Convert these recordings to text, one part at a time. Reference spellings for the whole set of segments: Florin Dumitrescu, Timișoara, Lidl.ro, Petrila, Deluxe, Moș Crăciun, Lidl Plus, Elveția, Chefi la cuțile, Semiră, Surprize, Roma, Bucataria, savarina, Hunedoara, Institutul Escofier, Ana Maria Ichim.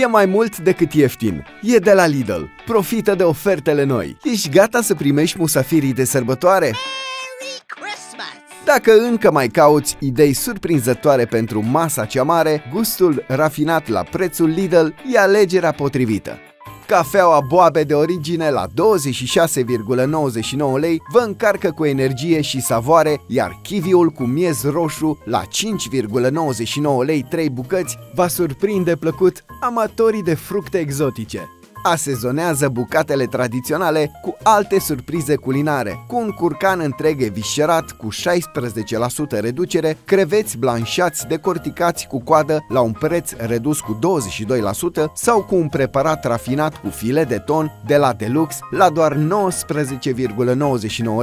E mai mult decât ieftin. E de la Lidl. Profită de ofertele noi. Ești gata să primești musafirii de sărbătoare? Dacă încă mai cauți idei surprinzătoare pentru masa cea mare, gustul rafinat la prețul Lidl e alegerea potrivită. Cafeaua Boabe de origine la 26,99 lei vă încarcă cu energie și savoare, iar kiwiul cu miez roșu la 5,99 lei 3 bucăți va surprinde plăcut amatorii de fructe exotice. Asezonează bucatele tradiționale cu alte surprize culinare, cu un curcan întreg eviscerat cu 16% reducere, creveți blanșați decorticați cu coadă la un preț redus cu 22% sau cu un preparat rafinat cu filet de ton de la Deluxe la doar 19,99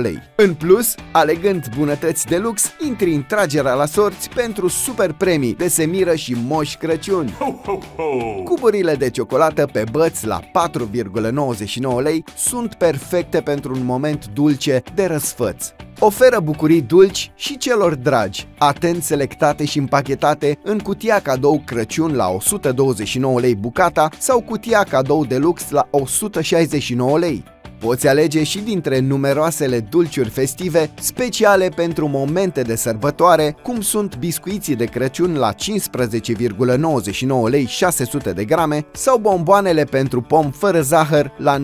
lei. În plus, alegând bunătăți Deluxe, intri în tragerea la sorți pentru super premii de Semiră și Moș Crăciun. Cuburile de ciocolată pe băți la 4,99 lei sunt perfecte pentru un moment dulce de răsfăț. Oferă bucurii dulci și celor dragi, atent selectate și împachetate în cutia cadou Crăciun la 129 lei bucata sau cutia cadou Deluxe la 169 lei. Poți alege și dintre numeroasele dulciuri festive speciale pentru momente de sărbătoare, cum sunt biscuiții de Crăciun la 15,99 lei 600 de grame sau bomboanele pentru pom fără zahăr la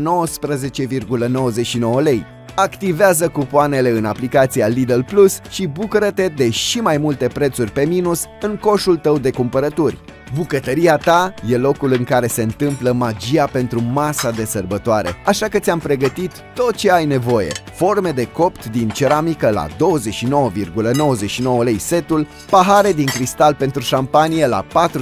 19,99 lei. Activează cupoanele în aplicația Lidl Plus și bucură-te de și mai multe prețuri pe minus în coșul tău de cumpărături. Bucătăria ta e locul în care se întâmplă magia pentru masa de sărbătoare, așa că ți-am pregătit tot ce ai nevoie. Forme de copt din ceramică la 29,99 lei setul, pahare din cristal pentru șampanie la 49,99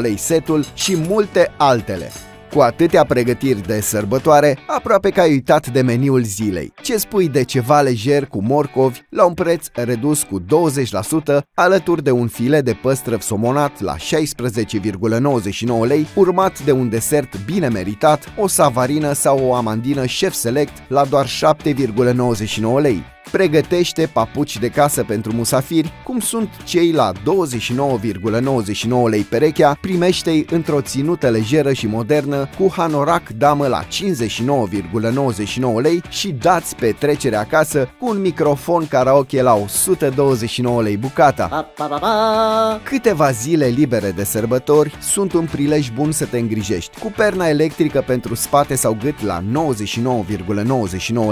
lei setul și multe altele. Cu atâtea pregătiri de sărbătoare, aproape că ai uitat de meniul zilei. Ce spui de ceva lejer cu morcovi la un preț redus cu 20% alături de un filet de păstrăv somonat la 16,99 lei, urmat de un desert bine meritat, o savarină sau o amandină Chef Select la doar 7,99 lei. Pregătește papuci de casă pentru musafiri, cum sunt cei la 29,99 lei perechea, primește-i într-o ținută lejeră și modernă cu hanorac damă la 59,99 lei și dați petrecere acasă cu un microfon karaoke la 129 lei bucata. Câteva zile libere de sărbători sunt un prilej bun să te îngrijești, cu perna electrică pentru spate sau gât la 99,99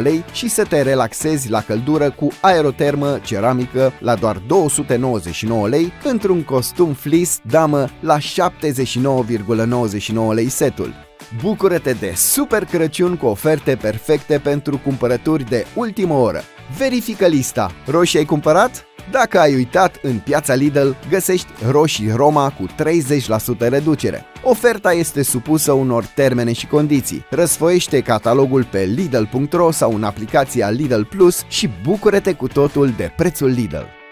lei și să te relaxezi la căldură cu aerotermă ceramică la doar 299 lei, într-un costum fleece damă la 79,99 lei setul. Bucură-te de Super Crăciun cu oferte perfecte pentru cumpărături de ultimă oră. Verifică lista. Roșii ai cumpărat? Dacă ai uitat, în piața Lidl găsești roșii Roma cu 30% reducere. Oferta este supusă unor termene și condiții. Răsfoiește catalogul pe Lidl.ro sau în aplicația Lidl Plus și bucură-te cu totul de prețul Lidl.